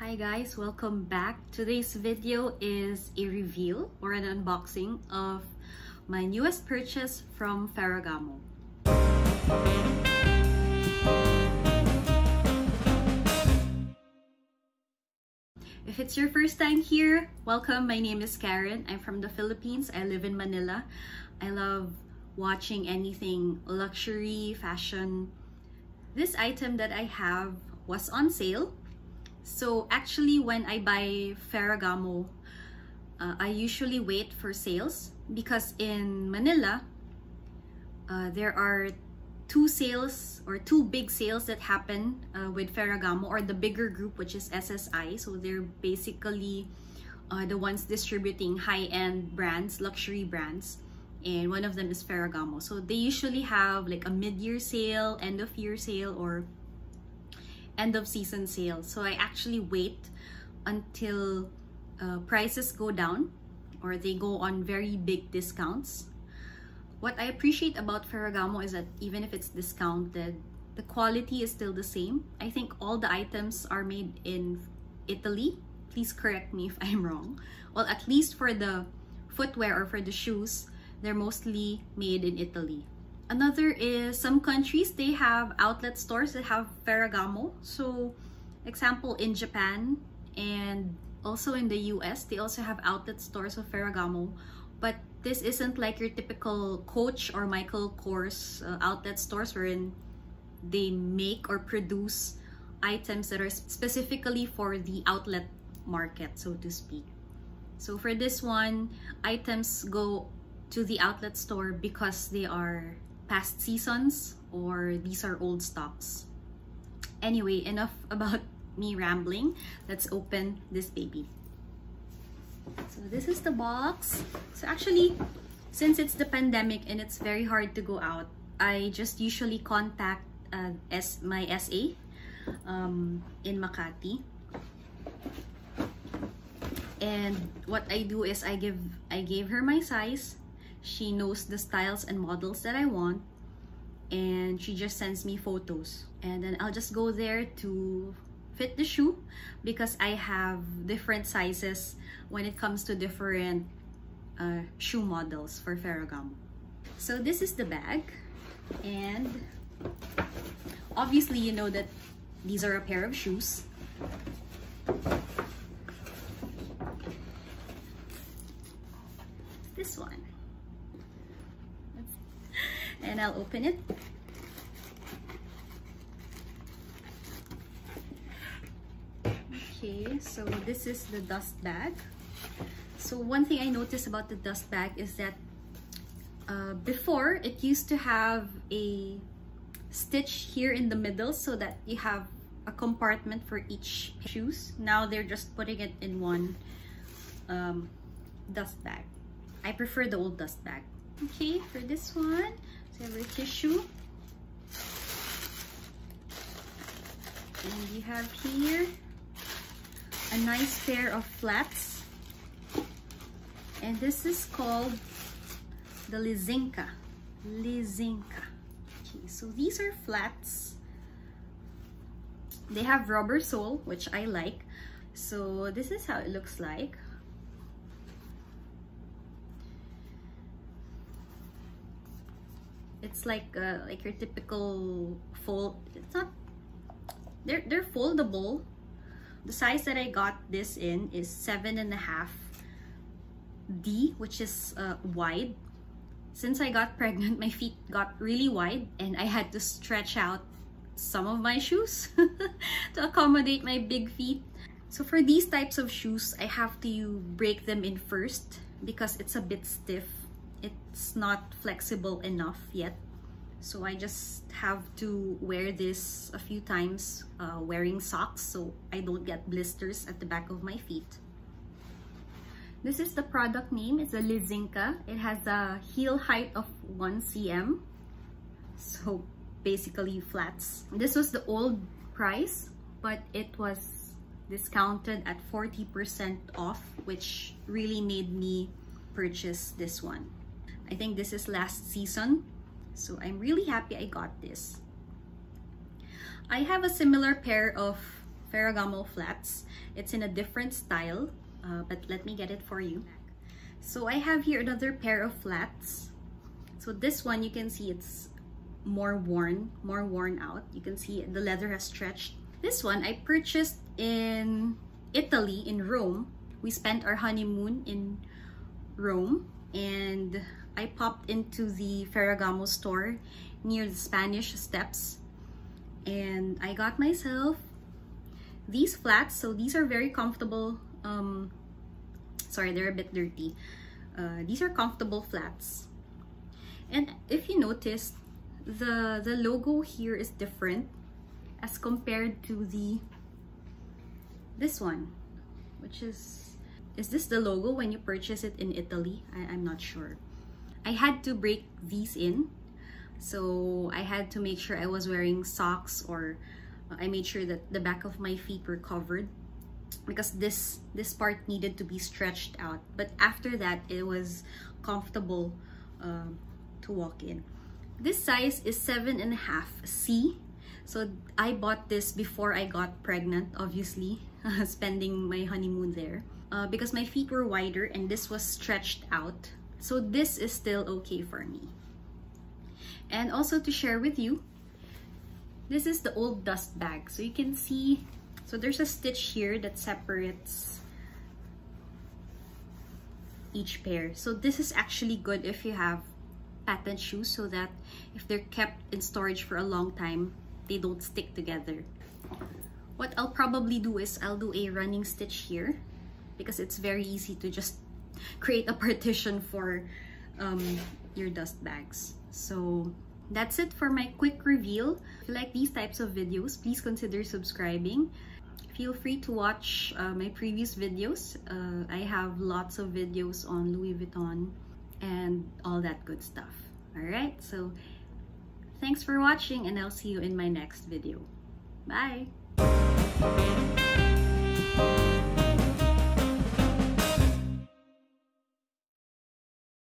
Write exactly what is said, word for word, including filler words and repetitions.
Hi guys, welcome back. Today's video is a reveal or an unboxing of my newest purchase from Ferragamo. If it's your first time here, welcome. My name is Karen. I'm from the Philippines. I live in Manila. I love watching anything luxury, fashion. This item that I have was on sale. So actually, when I buy Ferragamo, uh, I usually wait for sales because in Manila, uh, there are two sales or two big sales that happen uh, with Ferragamo, or the bigger group, which is S S I. So they're basically uh, the ones distributing high-end brands, luxury brands, and one of them is Ferragamo. So they usually have like a mid-year sale, end-of-year sale, or end of season sale. So I actually wait until uh, prices go down or they go on very big discounts. What I appreciate about Ferragamo is that even if it's discounted, the quality is still the same. I think all the items are made in Italy. Please correct me if I'm wrong. Well, at least for the footwear or for the shoes, they're mostly made in Italy. Another is some countries, they have outlet stores that have Ferragamo. So, example, in Japan and also in the U S, they also have outlet stores of Ferragamo. But this isn't like your typical Coach or Michael Kors uh, outlet stores wherein they make or produce items that are specifically for the outlet market, so to speak. So for this one, items go to the outlet store because they are past seasons or these are old stocks. Anyway, enough about me rambling. Let's open this baby. So this is the box. So actually, since it's the pandemic and it's very hard to go out, I just usually contact uh, S my S A um, in Makati. And what I do is I give I gave her my size. She knows the styles and models that I want, and she just sends me photos, and then I'll just go there to fit the shoe because I have different sizes when it comes to different uh, shoe models for Ferragamo. So this is the bag, and obviously you know that these are a pair of shoes. This one. And I'll open it. Okay, so this is the dust bag. So one thing I noticed about the dust bag is that uh, before, it used to have a stitch here in the middle so that you have a compartment for each shoes. Now they're just putting it in one um, dust bag. I prefer the old dust bag. Okay, for this one, so you have a tissue, and you have here a nice pair of flats, and this is called the Lizinka. Lizinka. Okay, so these are flats. They have rubber sole, which I like. So this is how it looks like. It's like uh, like your typical fold. It's not. They're they're foldable. The size that I got this in is seven and a half D, which is uh, wide. Since I got pregnant, my feet got really wide, and I had to stretch out some of my shoes to accommodate my big feet. So for these types of shoes, I have to break them in first because it's a bit stiff. It's not flexible enough yet, so I just have to wear this a few times uh, wearing socks so I don't get blisters at the back of my feet. This is the product name. It's a Lizinka. It has a heel height of one centimeter, so basically flats. This was the old price, but it was discounted at forty percent off, which really made me purchase this one. I think this is last season, so I'm really happy I got this. I have a similar pair of Ferragamo flats. It's in a different style, uh, but let me get it for you. So I have here another pair of flats. So this one, you can see it's more worn, more worn out. You can see the leather has stretched. This one I purchased in Italy, in Rome. We spent our honeymoon in Rome, and I popped into the Ferragamo store near the Spanish Steps, and I got myself these flats. So these are very comfortable. Um, sorry, they're a bit dirty. Uh, these are comfortable flats, and if you noticed, the the logo here is different as compared to the this one, which is is this the logo when you purchase it in Italy? I, I'm not sure. I had to break these in, so I had to make sure I was wearing socks, or I made sure that the back of my feet were covered, because this this part needed to be stretched out. But after that, it was comfortable um, to walk in. This size is seven and a half C. So I bought this before I got pregnant, obviously, spending my honeymoon there, uh, because my feet were wider and this was stretched out. So this is still okay for me. And also to share with you, this is the old dust bag. So you can see, so there's a stitch here that separates each pair. So this is actually good if you have patent shoes, so that if they're kept in storage for a long time, they don't stick together. What I'll probably do is I'll do a running stitch here, because it's very easy to just create a partition for um, your dust bags. So that's it for my quick reveal. If you like these types of videos, please consider subscribing. Feel free to watch uh, my previous videos. Uh, I have lots of videos on Louis Vuitton and all that good stuff. Alright, so thanks for watching, and I'll see you in my next video. Bye!